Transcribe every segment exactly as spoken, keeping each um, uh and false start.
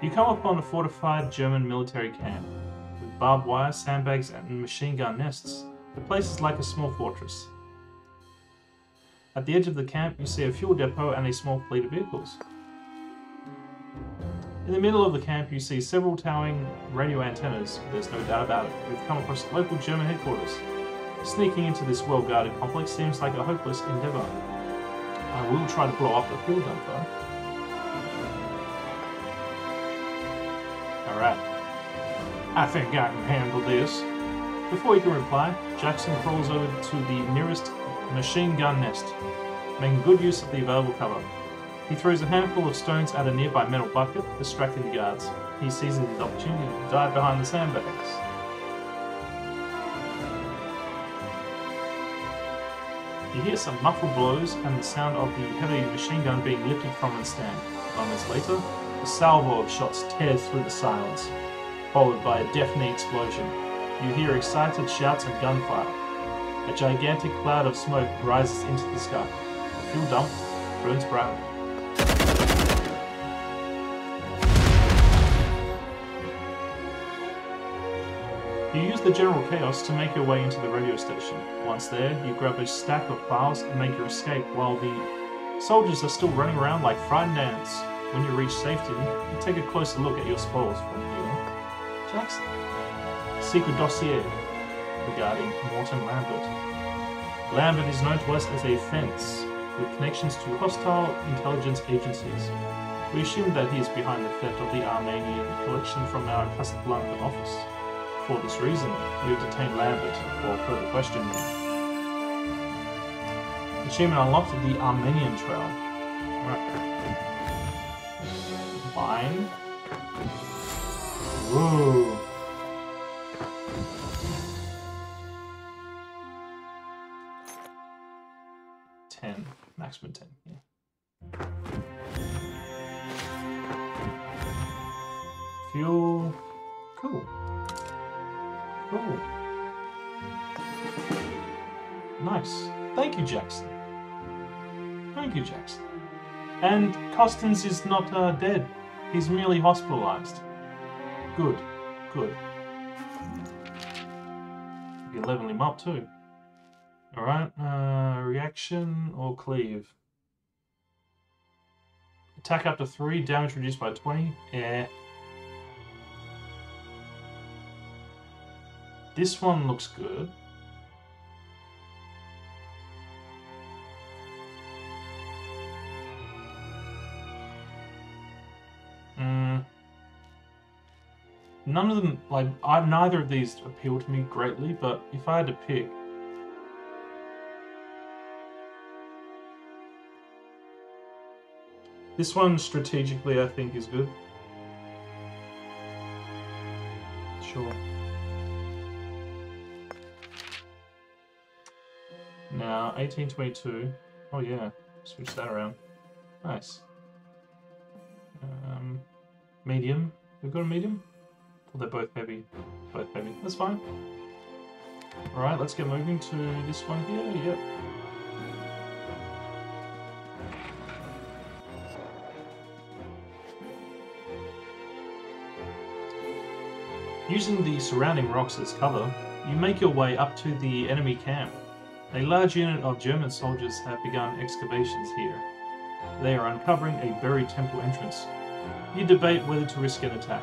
You come upon a fortified German military camp, with barbed wire, sandbags and machine gun nests. The place is like a small fortress. At the edge of the camp you see a fuel depot and a small fleet of vehicles. In the middle of the camp you see several towering radio antennas, there's no doubt about it. We've come across the local German headquarters. Sneaking into this well-guarded complex seems like a hopeless endeavour. I will try to blow up the fuel dump though. Alright. I think I can handle this. Before you can reply, Jackson crawls over to the nearest machine gun nest, making good use of the available cover. He throws a handful of stones at a nearby metal bucket, distracting the guards. He seizes his opportunity to dive behind the sandbags. You hear some muffled blows and the sound of the heavy machine gun being lifted from its stand. Moments later, a salvo of shots tears through the silence, followed by a deafening explosion. You hear excited shouts and gunfire. A gigantic cloud of smoke rises into the sky. The fuel dump burns brightly. You use the general chaos to make your way into the radio station. Once there, you grab a stack of files and make your escape while the soldiers are still running around like frightened ants. When you reach safety, you take a closer look at your spoils from here. Jackson. Secret dossier regarding Morton Lambert. Lambert is known to us as a fence with connections to hostile intelligence agencies. We assume that he is behind the theft of the Armenian collection from our Casablanca office. For this reason, we have detained Lambert for further questioning. Achievement unlocked at the Armenian Trail. Right. Mine. Whoa. ten. Maximum ten. Yeah. Fuel. Cool. Cool. Nice. Thank you, Jackson. Thank you, Jackson. And Costins is not uh, dead. He's merely hospitalized. Good. Good. You can level him up too. Alright. Uh, reaction or cleave? Attack up to three. Damage reduced by twenty. Yeah. This one looks good. Mm. None of them, like, I, neither of these appeal to me greatly, but if I had to pick... This one, strategically, I think is good. Sure. Now, eighteen twenty-two. Oh yeah, switch that around. Nice. Um, medium. We've got a medium? Well, they're both heavy. Both heavy. That's fine. Alright, let's get moving to this one here. Yep. Using the surrounding rocks as cover, you make your way up to the enemy camp. A large unit of German soldiers have begun excavations here. They are uncovering a buried temple entrance. You debate whether to risk an attack.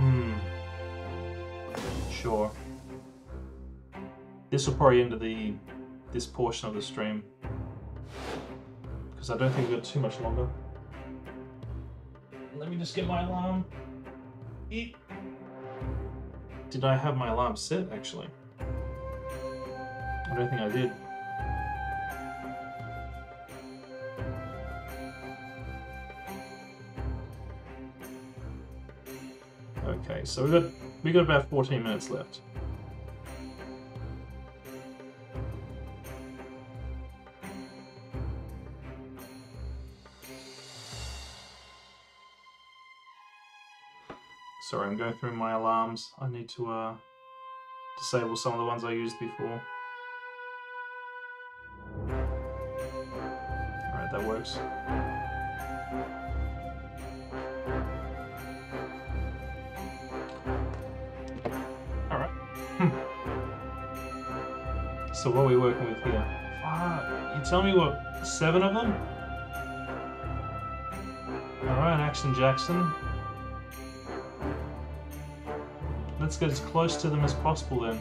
Hmm. Sure. This will probably end the this portion of the stream, because I don't think we've got too much longer. Let me just get my alarm. Eep. Did I have my alarm set, actually? I don't think I did. Okay, so we got we got about fourteen minutes left. Sorry, I'm going through my alarms. I need to uh, disable some of the ones I used before. Alright, that works. Alright. Hmm. So what are we working with here? Fuck. You tell me what, seven of them? Alright, Action Jackson. Let's get as close to them as possible then.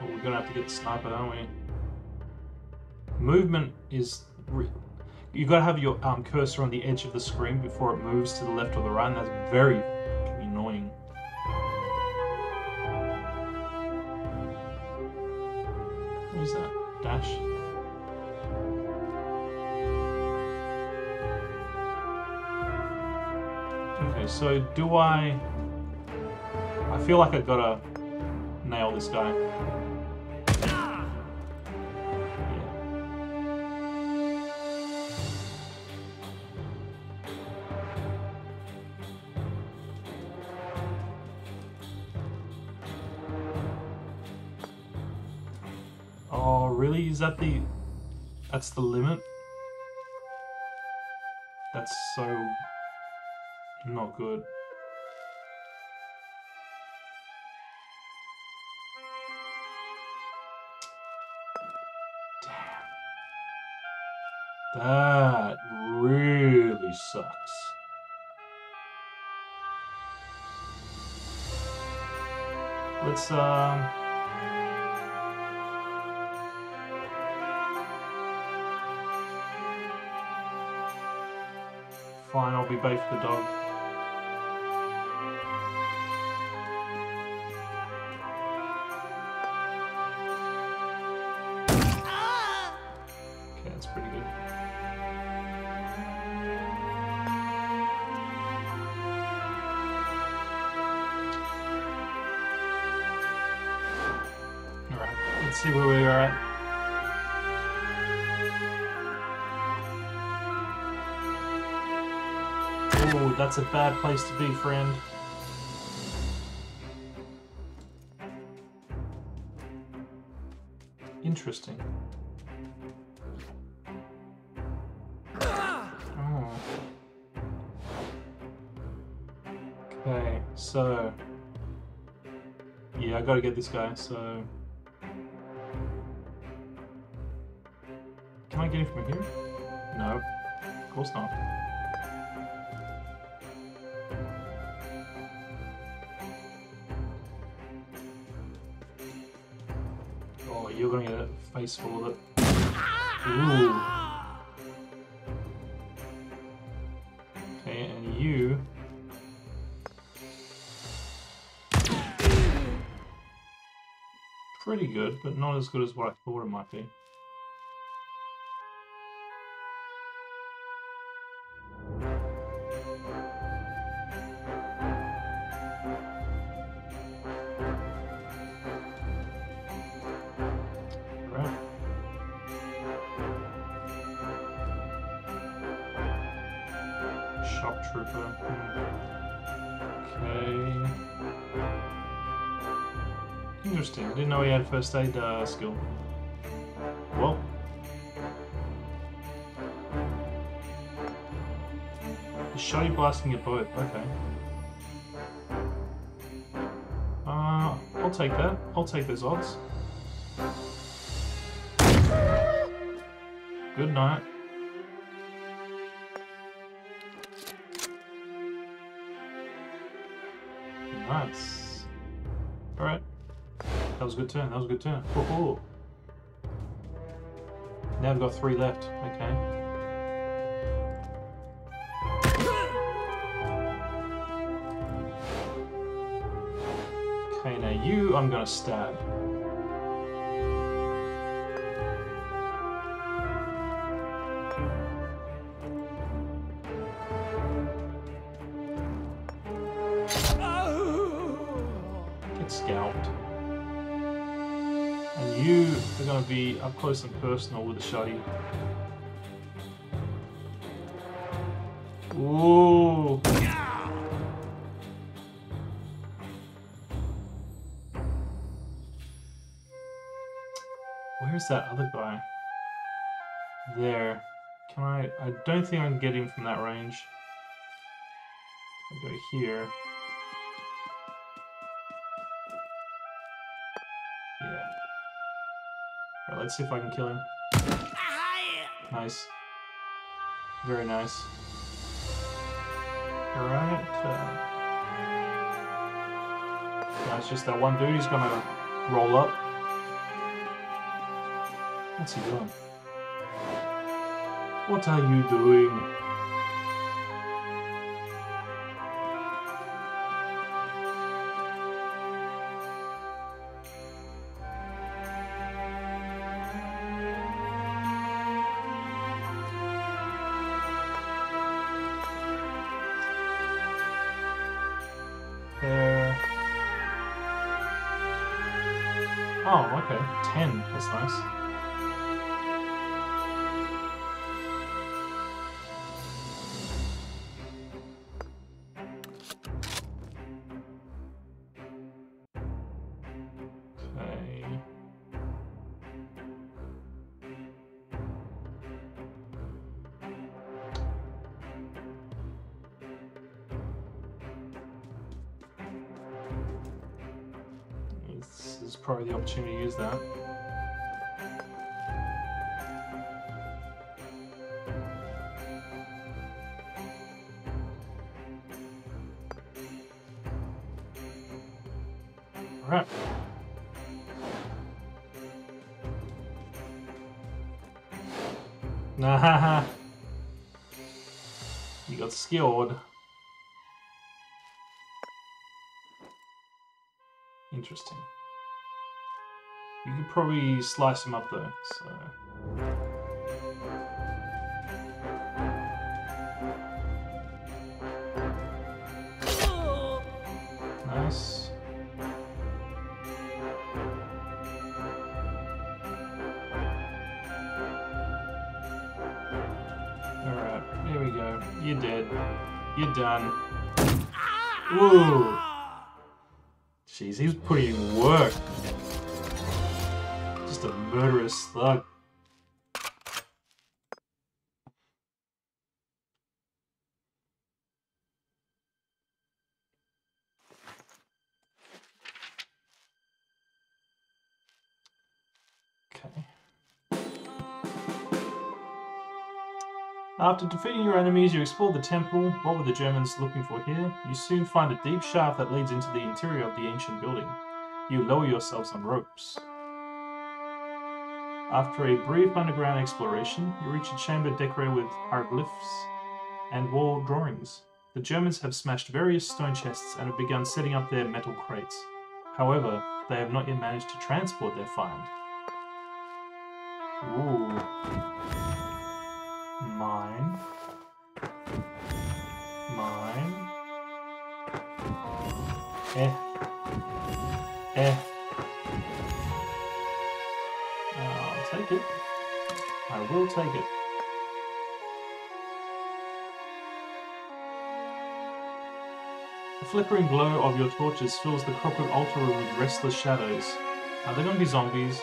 Well, we're gonna have to get the sniper, aren't we? Movement is... You've got to have your um, cursor on the edge of the screen before it moves to the left or the right, and that's very annoying. What is that? Dash? Okay, so do I... I feel like I've got to nail this guy. Oh, really? Is that the... That's the limit? That's so... not good. Damn. That really sucks. Let's, um... fine, I'll be bait for the dog. Ah! Okay, that's pretty good. Alright, let's see where we are at. Oh, that's a bad place to be, friend. Interesting. Oh. Okay, so... yeah, I gotta get this guy, so... can I get him from here? No, of course not. You're gonna get a face full of it. Ooh. Okay, and you. Pretty good, but not as good as what I thought it might be. Shock trooper. Okay. Interesting. I didn't know he had first aid uh, skill. Well. Shoddy blasting at both. Okay. Uh, I'll take that. I'll take those odds. Good night. Nice. Alright. That was a good turn, that was a good turn. Woohoo! Now we've got three left, okay. Okay, now you, I'm gonna stab. you are going to be up close and personal with the shoddy. Ooh. Where's that other guy? There. Can I? I don't think I can get him from that range. I'll go here. Yeah. Alright, let's see if I can kill him. Nice. Very nice. Alright. Uh, now it's just that one dude. He's gonna roll up. What's he doing? What are you doing? There. Oh, okay. Ten. That's nice. This is probably the opportunity to use that. Alright. Nah, you got skilled. Interesting. You could probably slice them up though, so... Nice. Alright, here we go. You're dead. You're done. Ooh! Jeez, he was putting in work. A murderous thug. Okay. After defeating your enemies, you explore the temple. What were the Germans looking for here? You soon find a deep shaft that leads into the interior of the ancient building. You lower yourselves on ropes. After a brief underground exploration, you reach a chamber decorated with hieroglyphs and wall drawings. The Germans have smashed various stone chests and have begun setting up their metal crates. However, they have not yet managed to transport their find. Ooh. Mine. Mine. Eh. Eh. Take it. I will take it. The flickering glow of your torches fills the crooked altar room with restless shadows. Are they going to be zombies?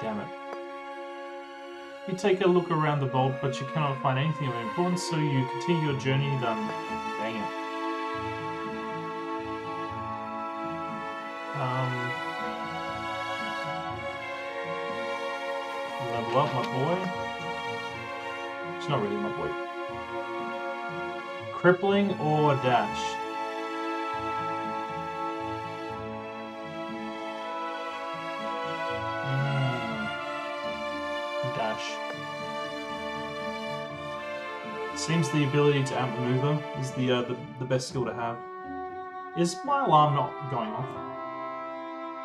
Damn it. You take a look around the vault, but you cannot find anything of importance, so you continue your journey down. Dang it. Um... Level up, my boy. It's not really my boy. Crippling or dash? Mm. Dash. Seems the ability to outmaneuver is the, uh, the the best skill to have. Is my alarm not going off?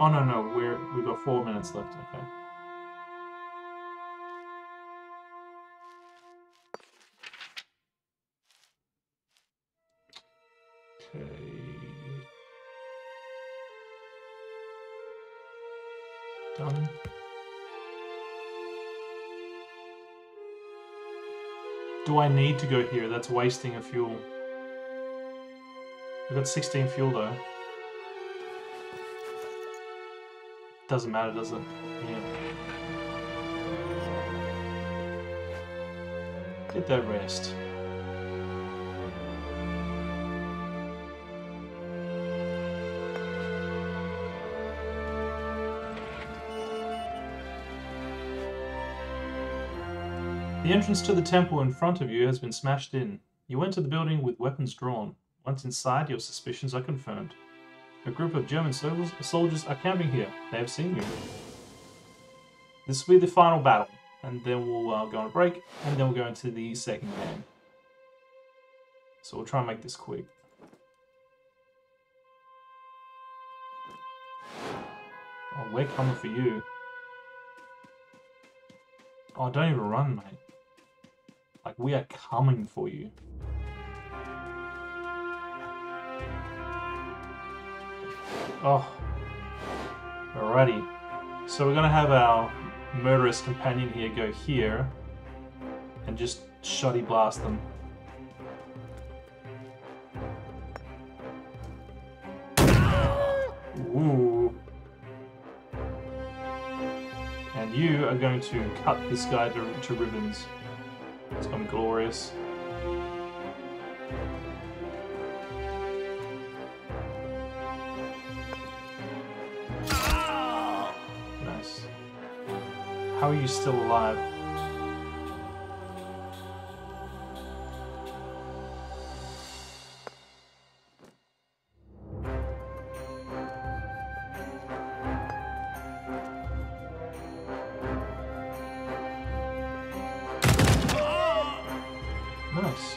Oh no no, we're we've got four minutes left. Okay. Done. Do I need to go here? That's wasting a fuel. We've got sixteen fuel though. Doesn't matter, does it? Yeah. Get that rest. The entrance to the temple in front of you has been smashed in. You enter the building with weapons drawn. Once inside, your suspicions are confirmed. A group of German soldiers are camping here. They have seen you. This will be the final battle, and then we'll uh, go on a break, and then we'll go into the second game. So we'll try and make this quick. Oh, we're coming for you. Oh, don't even run, mate. Like, we are coming for you. Oh. Alrighty. So we're gonna have our murderous companion here go here and just shoddy blast them. Ooh. And you are going to cut this guy to, to ribbons. It's gonna be glorious. How are you still alive? Nice.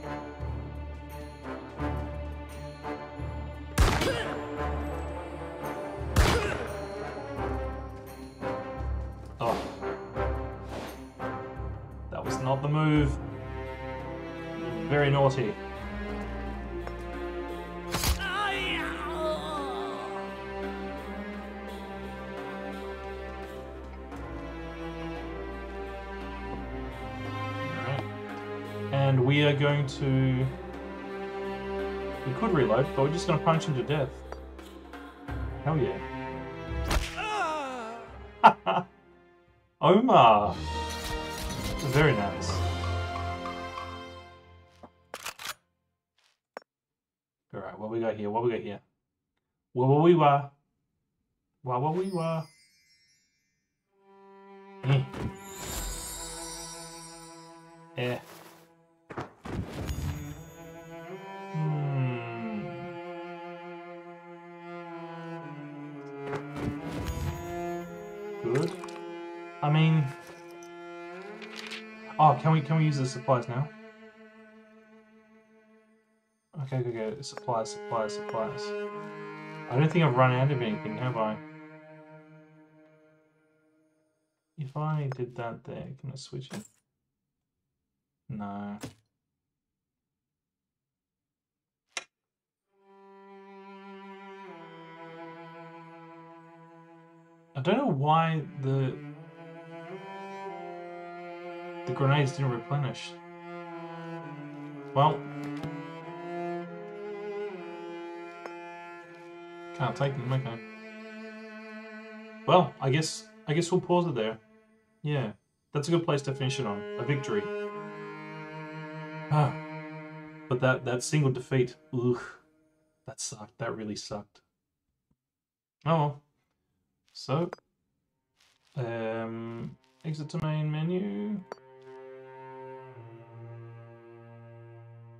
Oh. That was not the move. Very naughty. And we are going to... We could reload, but we're just going to punch him to death. Hell yeah. Omar! Very nice. Alright, what we got here? What we got here? Wah wah wee wah. Wah wah wee wah. Eh. Eh. Good. I mean, oh, can we can we use the supplies now? Okay, go go. Supplies, supplies, supplies. I don't think I've run out of anything, have I? If I did that there, can I switch it? No. I don't know why the the grenades didn't replenish. Well, can't take them. Okay. Well, I guess I guess we'll pause it there. Yeah, that's a good place to finish it on. A victory. Ah, but that that single defeat. Ugh, that sucked. That really sucked. Oh. Well. So, um, exit to main menu,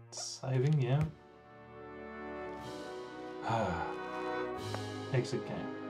saving, yeah, ah, exit game.